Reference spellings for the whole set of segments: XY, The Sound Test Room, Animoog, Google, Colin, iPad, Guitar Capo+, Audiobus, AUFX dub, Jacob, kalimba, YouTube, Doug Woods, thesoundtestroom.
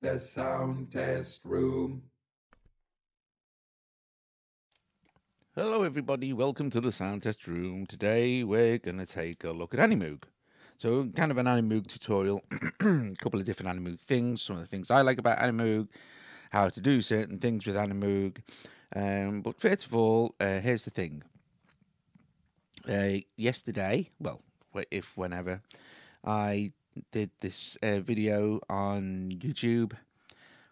The Sound Test Room. Hello everybody, welcome to the Sound Test Room. Today we're going to take a look at Animoog. So kind of an Animoog tutorial, a couple of different Animoog things, some of the things I like about Animoog, how to do certain things with Animoog. But first of all, here's the thing. Yesterday, well, if whenever, I did this video on YouTube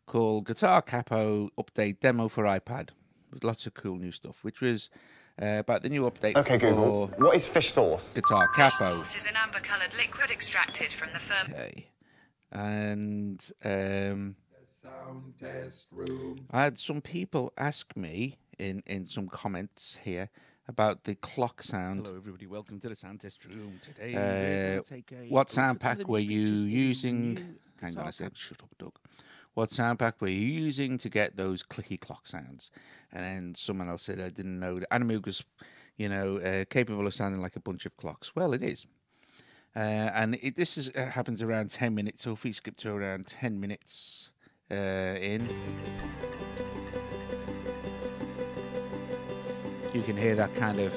called Guitar Capo Update Demo for iPad with lots of cool new stuff, which was about the new update. Okay, for Google, what is fish sauce? Guitar Capo. Fish sauce is an amber-coloured liquid extracted from the firm. Okay. And the Sound Test Room. I had some people ask me in some comments here about the clock sound. Hello everybody, welcome to the Sound Test Room. Today what sound pack were you using? Hang on a sec, shut up Doug. What sound pack were you using to get those clicky clock sounds? And then someone else said, I didn't know that Animoog was, you know, capable of sounding like a bunch of clocks. Well, it is. This happens around 10 minutes, so if we skip to around 10 minutes in, you can hear that kind of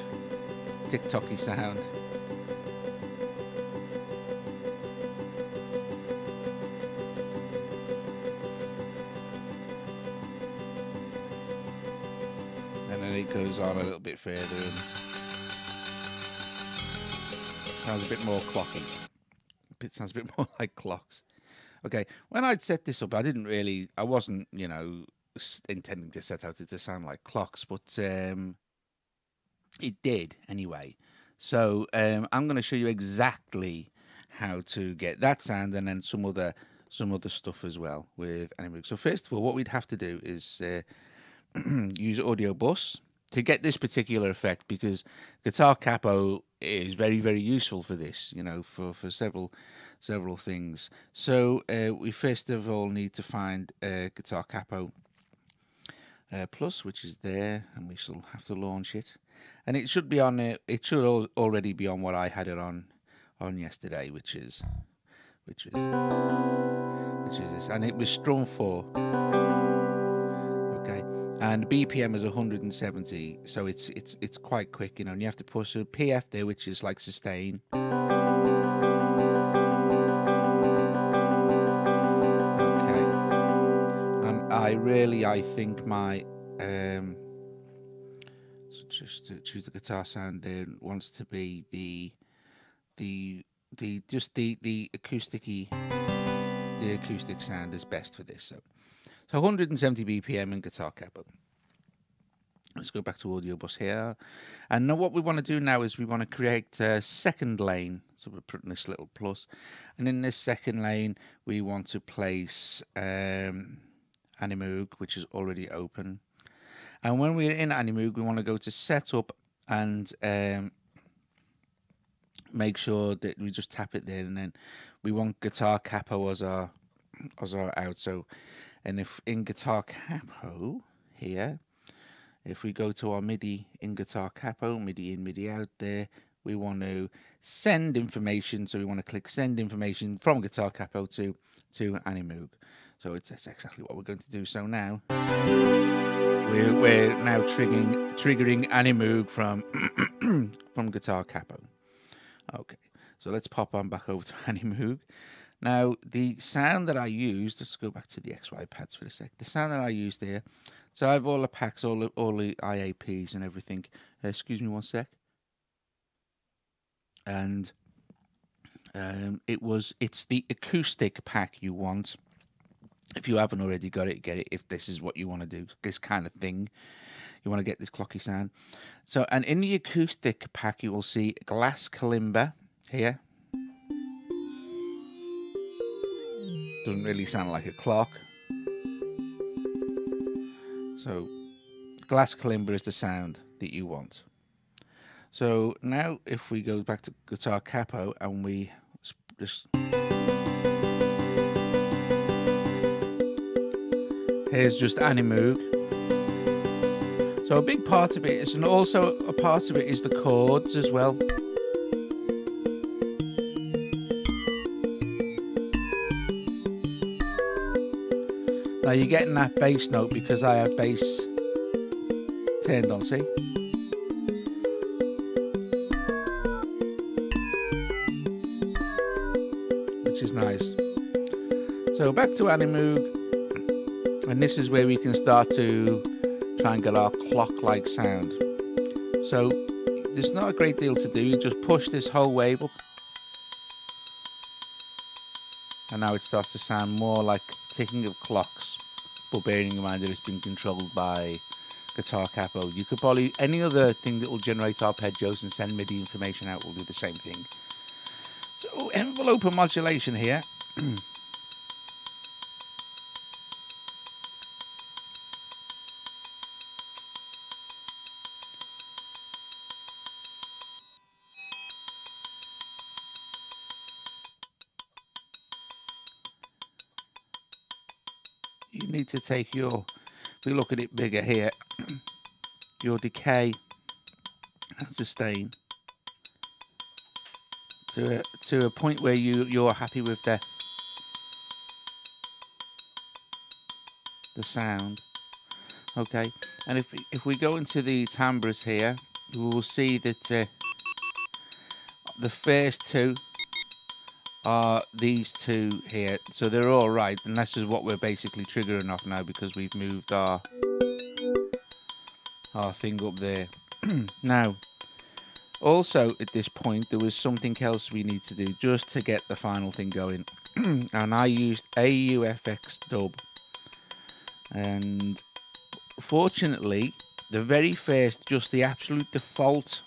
tick-tocky sound. And then it goes on a little bit further and sounds a bit more clocky. It sounds a bit more like clocks. Okay, when I'd set this up, I wasn't, you know, intending to set out it to sound like clocks, but it did anyway. So I'm going to show you exactly how to get that sound and then some other stuff as well with Animoog. So first of all, what we'd have to do is use Audiobus to get this particular effect, because Guitar Capo is very, very useful for this, you know, for several things. So we first of all need to find Guitar Capo+, which is there, and we shall have to launch it. And it should be on. It should already be on what I had it on yesterday, which is this, and it was strum 4. Okay, and BPM is 170, so it's quite quick, you know. And you have to push a PF there, which is like sustain. Okay, and I think my. Just to choose the guitar sound there wants to be the acousticy, the acoustic sound is best for this. So 170 BPM in Guitar Capo. Let's go back to Audiobus here, and now what we want to do now is we want to create a second lane. So we're putting this little plus, and in this second lane we want to place Animoog, which is already open. And when we're in Animoog, we want to go to Setup and make sure that we just tap it there, and then we want Guitar Capo as our out. So, and if in Guitar Capo here, if we go to our MIDI in Guitar Capo, MIDI in, MIDI out there, we want to send information. So we want to click Send Information from Guitar Capo to Animoog. So that's exactly what we're going to do. So now we're now triggering Animoog from Guitar Capo. Okay, so let's pop on back over to Animoog. Now the sound that I used, let's go back to the XY pads for a sec. The sound that I used there, so I have all the packs, all the IAPs and everything. Excuse me one sec. And it's the acoustic pack you want. If you haven't already got it, get it. If this is what you want to do, this kind of thing, you want to get this clocky sound. So, and in the acoustic pack, you will see glass kalimba here. Doesn't really sound like a clock. So, glass kalimba is the sound that you want. So now, if we go back to Guitar Capo and we just. Here's just Animoog. So a big part of it is, and also a part of it is the chords as well. Now you're getting that bass note because I have bass turned on, see? Which is nice. So back to Animoog, and this is where we can start to try and get our clock-like sound. So there's not a great deal to do, you just push this whole wave up. And now it starts to sound more like ticking of clocks, but bearing in mind that it's been controlled by Guitar Capo. You could probably, any other thing that will generate arpeggios and send MIDI information out will do the same thing. So envelope and modulation here. You need to take your, if we look at it bigger here, your decay and sustain to a point where you're happy with the sound. Okay, and if we go into the timbres here, we will see that the first two are these two here, so they're all right, and this is what we're basically triggering off now because we've moved our thing up there. Now also at this point there was something else we need to do just to get the final thing going. And I used AUFX dub, and fortunately the very first, just the absolute default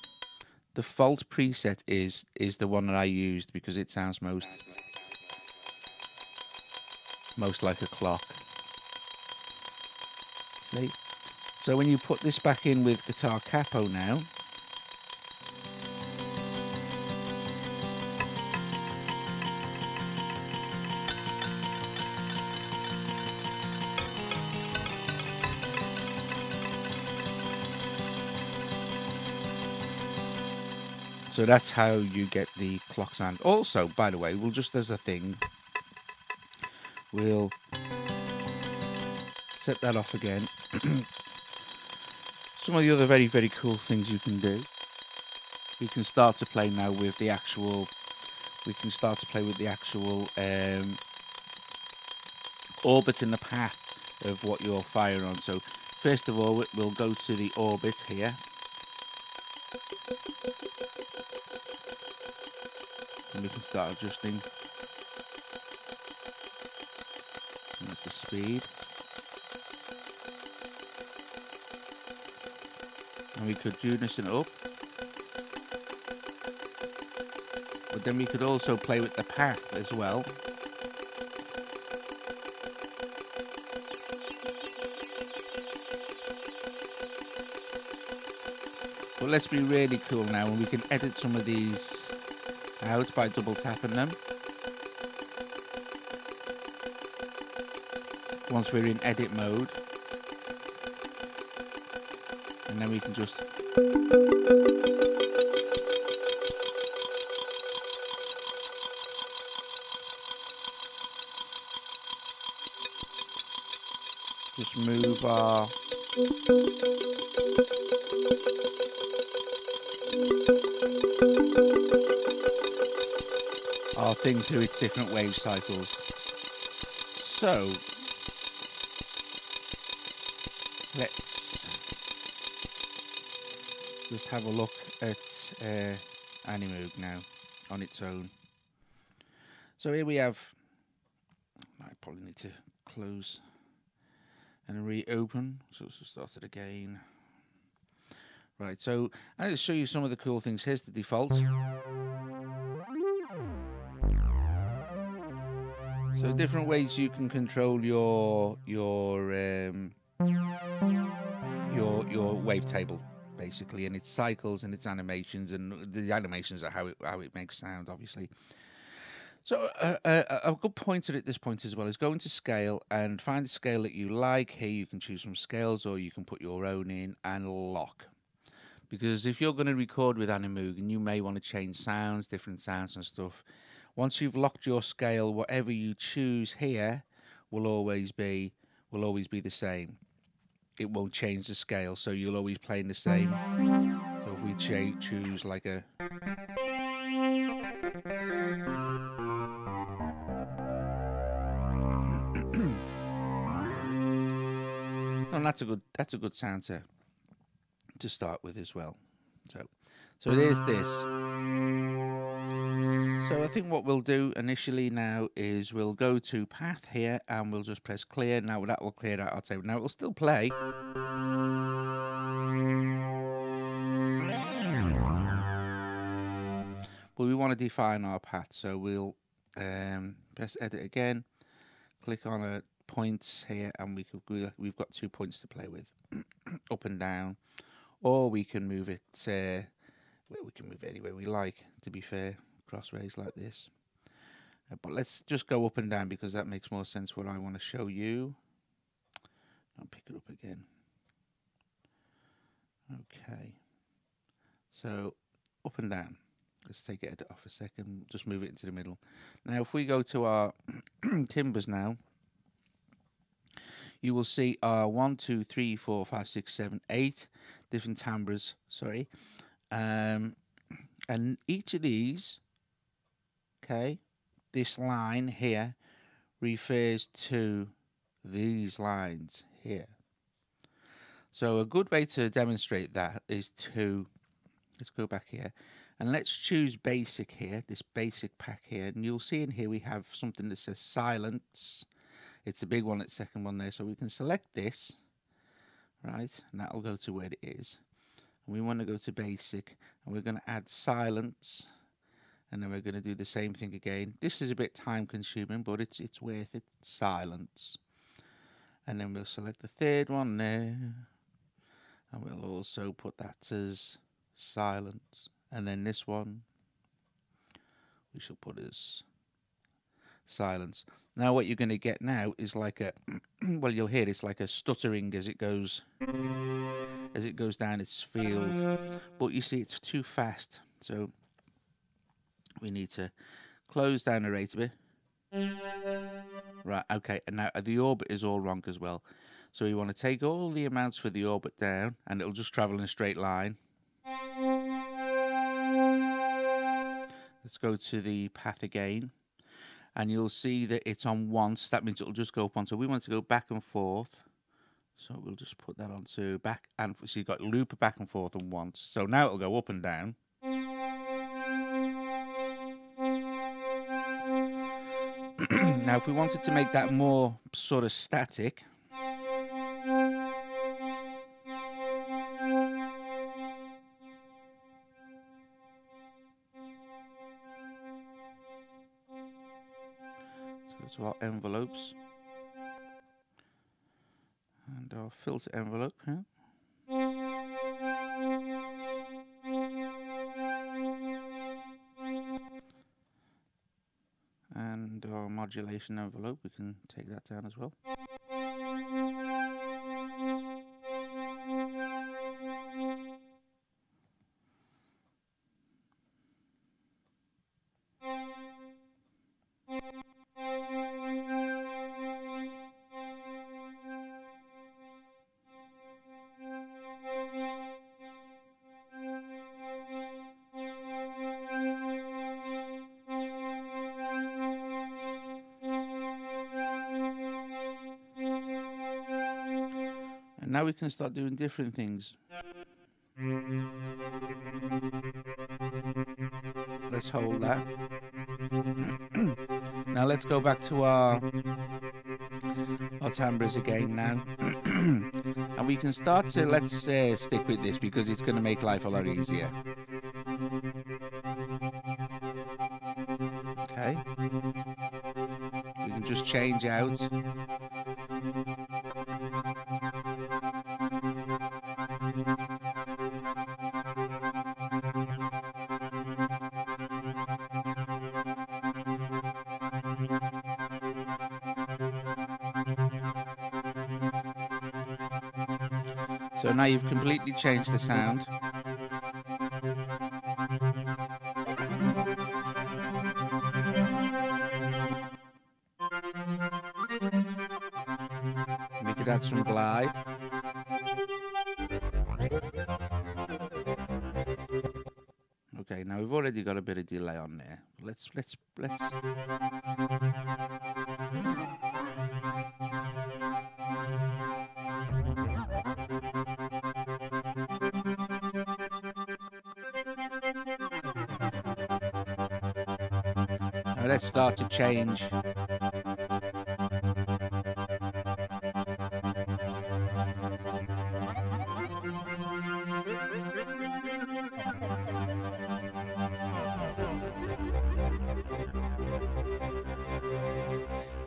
preset is the one that I used because it sounds most like a clock. See? So when you put this back in with Guitar Capo now, so that's how you get the clock sound. Also, by the way, we'll just as a thing, we'll set that off again. Some of the other very, very cool things you can do. We can start to play now with the actual, orbit in the path of what you're firing on. So first of all, we'll go to the orbit here. We can start adjusting. And that's the speed. And we could unison up. But then we could also play with the path as well. But let's be really cool now, and we can edit some of these out by double tapping them. Once we're in edit mode, and then we can just move our thing through its different wave cycles. So let's just have a look at Animoog now on its own. So here we have, I probably need to close and reopen, so let's just start it again. Right, so I'll show you some of the cool things. Here's the default. So different ways you can control your wavetable basically, and its cycles and its animations, and the animations are how it makes sound obviously. So a good pointer at this point as well is go into scale and find a scale that you like. Here you can choose from scales, or you can put your own in and lock. Because if you're going to record with Animoog, and you may want to change sounds, different sounds and stuff. Once you've locked your scale, whatever you choose here will always be will always be the same. It won't change the scale, so you'll always play in the same. So if we choose like a... and that's a good sound to start with as well. So it is this. So I think what we'll do initially now is we'll go to path here and we'll just press clear. Now that will clear out our table. Now it'll still play. But we want to define our path. So we'll press edit again. Click on a points here and we've got 2 points to play with. Up and down. Or we can move it... we can move it any way we like, to be fair, crossways like this. But let's just go up and down because that makes more sense what I want to show you. I'll pick it up again. Okay. So, up and down. Let's take it off a second, just move it into the middle. Now, if we go to our timbers now, you will see our 1, 2, 3, 4, 5, 6, 7, 8 different timbres, sorry. And each of these, okay, this line here refers to these lines here. So a good way to demonstrate that is to, let's go back here, and let's choose basic here, this basic pack here, and you'll see in here we have something that says silence. It's the big one, it's the second one there, so we can select this, right, and that'll go to where it is. We want to go to basic and we're going to add silence and then we're going to do the same thing again. This is a bit time consuming but it's worth it. Silence, and then we'll select the third one there and we'll also put that as silence, and then this one we shall put as silence. Now what you're going to get now is like a well, you'll hear it's like a stuttering as it goes down its field, but you see it's too fast, so we need to close down the rate a bit. Right, okay, and now the orbit is all wrong as well, so we want to take all the amounts for the orbit down and it'll just travel in a straight line. Let's go to the path again and you'll see that it's on once, that means it'll just go up on, so we want to go back and forth. So we'll just put that onto back and forth. So you've got loop back and forth and once. So now it'll go up and down. Now if we wanted to make that more sort of static. Let's go to our envelopes. And our filter envelope here. And our modulation envelope, we can take that down as well. Now we can start doing different things. Let's hold that. Now let's go back to our timbres again now. And we can start to, let's stick with this because it's going to make life a lot easier. Okay. We can just change out. So now you've completely changed the sound. Gracz Glide. Okay, now we've already got a bit of delay on there. Let's now let's start to change.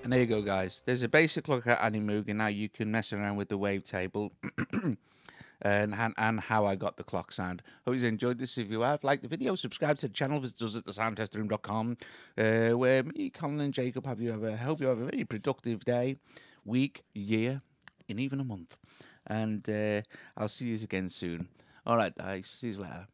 And there you go, guys. There's a basic look at Animoog, and now you can mess around with the wavetable and how I got the clock sound. Hope you enjoyed this. If you have, like the video, subscribe to the channel. Visit us at thesoundtestroom.com, where me, Colin, and Jacob hope you have a very productive day, week, year, and even a month. And I'll see you again soon. All right, guys. See you later.